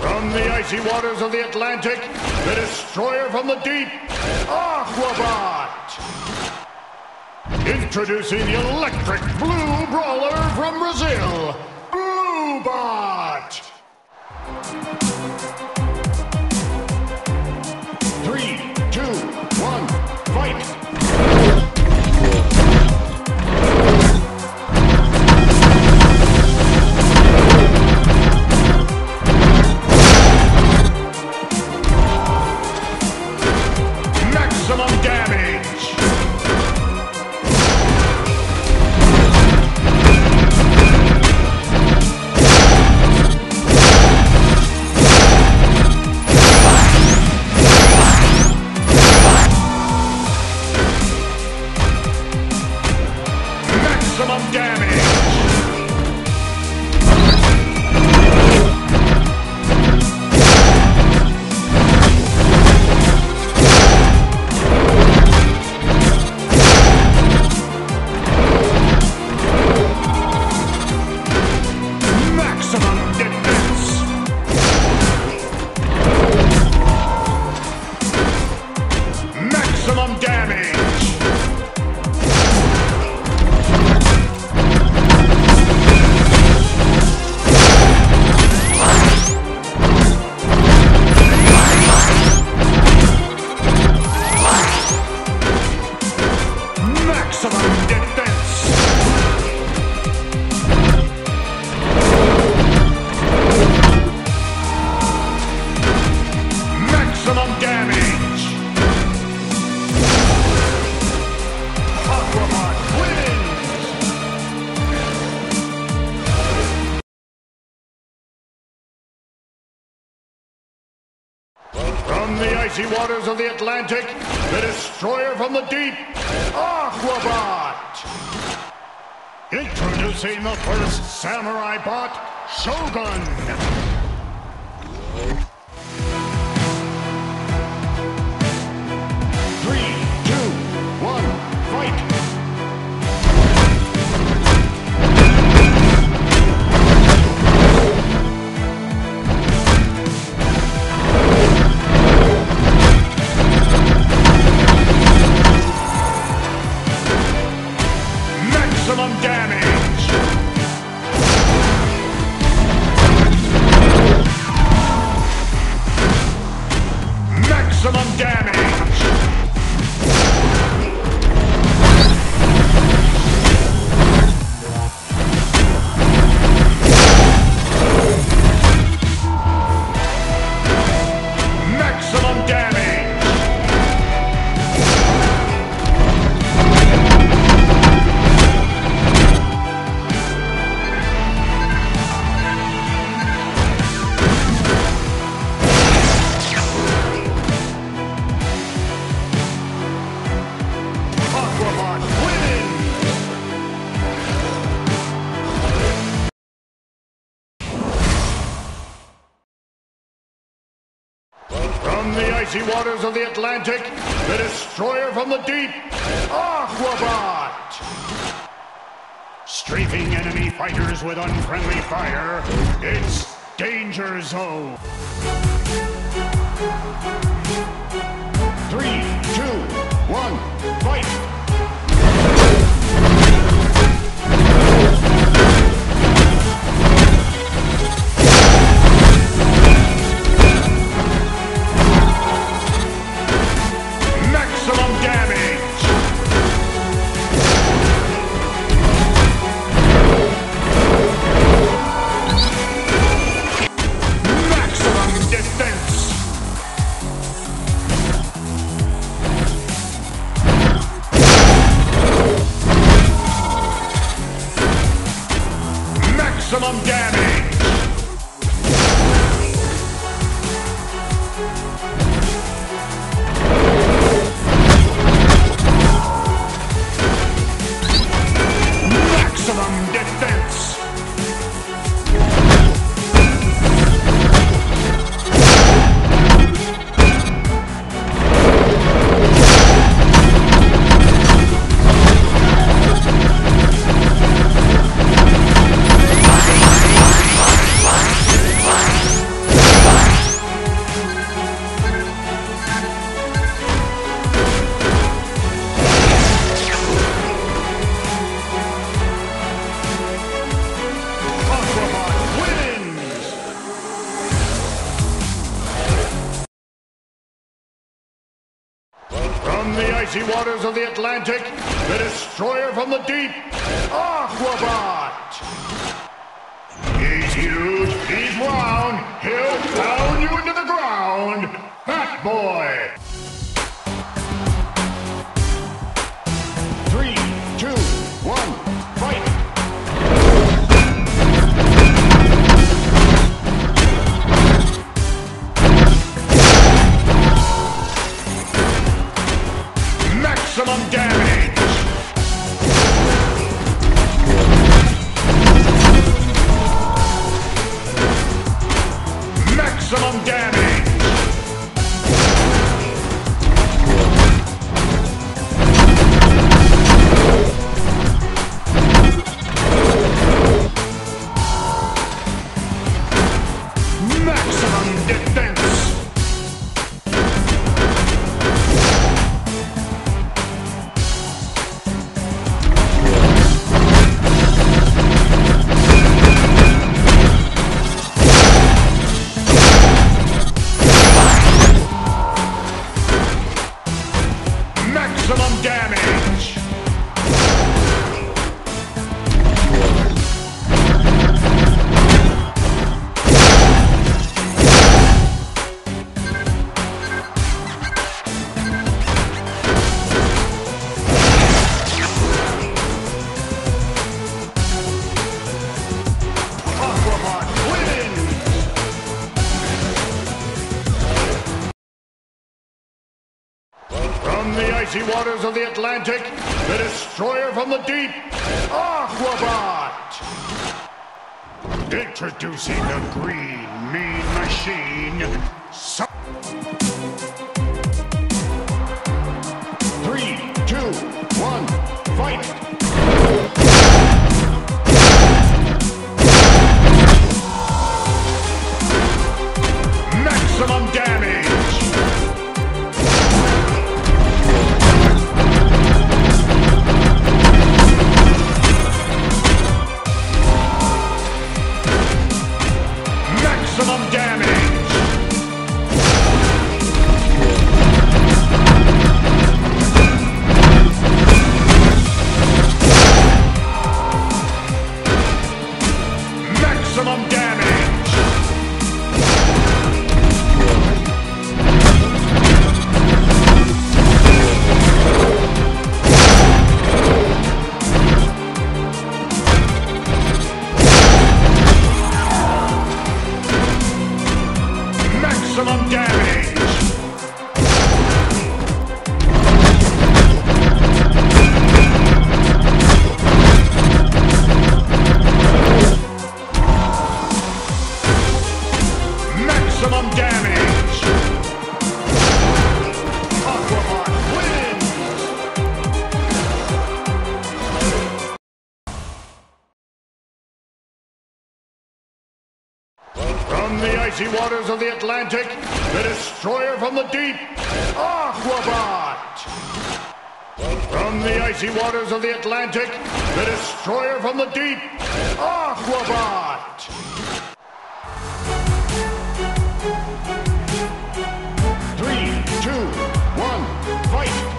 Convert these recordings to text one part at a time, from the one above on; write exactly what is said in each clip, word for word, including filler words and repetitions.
From the icy waters of the Atlantic, the destroyer from the deep, Aquabot! Introducing the electric blue brawler from Brazil, Bluebot! Three, two, one, fight! From the icy waters of the Atlantic, the destroyer from the deep, Aquabot! Introducing the first samurai bot, Shogun! Three, two, one, fight! Maximum damage! Maximum damage! From the icy waters of the Atlantic, the destroyer from the deep, Aquabot! Strafing enemy fighters with unfriendly fire, it's Danger Zone! Three, two, one, fight! icy waters of the Atlantic, the destroyer from the deep, Aquabot! He's huge, he's round, he'll pound you into the ground, Fat Boy! Three, two, one, fight! Maximum damage! Maximum damage! Maximum defense! Maximum damage! From the icy waters of the Atlantic, the destroyer from the deep, Aquabot! Introducing the green, mean machine, so Three, two, one, fight! Maximum damage! Maximum damage! Maximum damage! Maximum damage! Aquabot wins! From the icy waters of the Atlantic, the destroyer from the deep, Aquabot! From the icy waters of the Atlantic, the destroyer from the deep, Aquabot! Three, two, one, fight!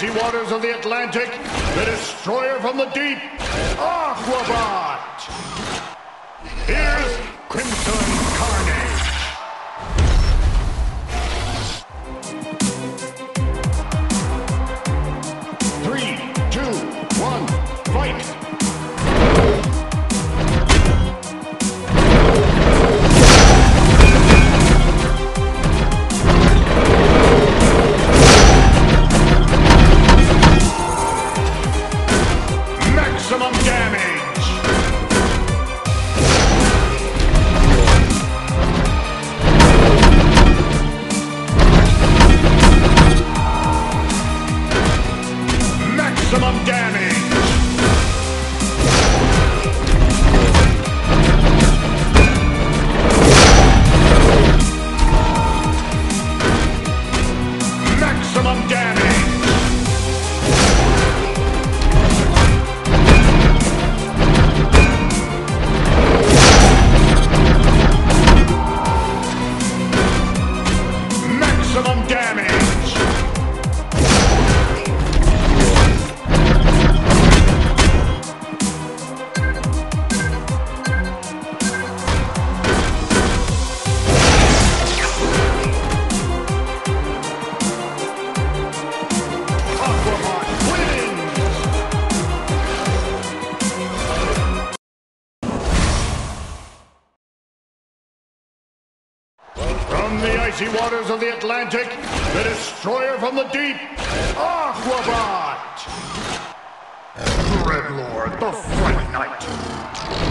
icy waters of the Atlantic, the destroyer from the deep, Aquabot! Here's Crimson Carnage! Three, two, one, fight! Waters of the Atlantic, the destroyer from the deep, Aquabot! Dreadlord, the Freight Knight!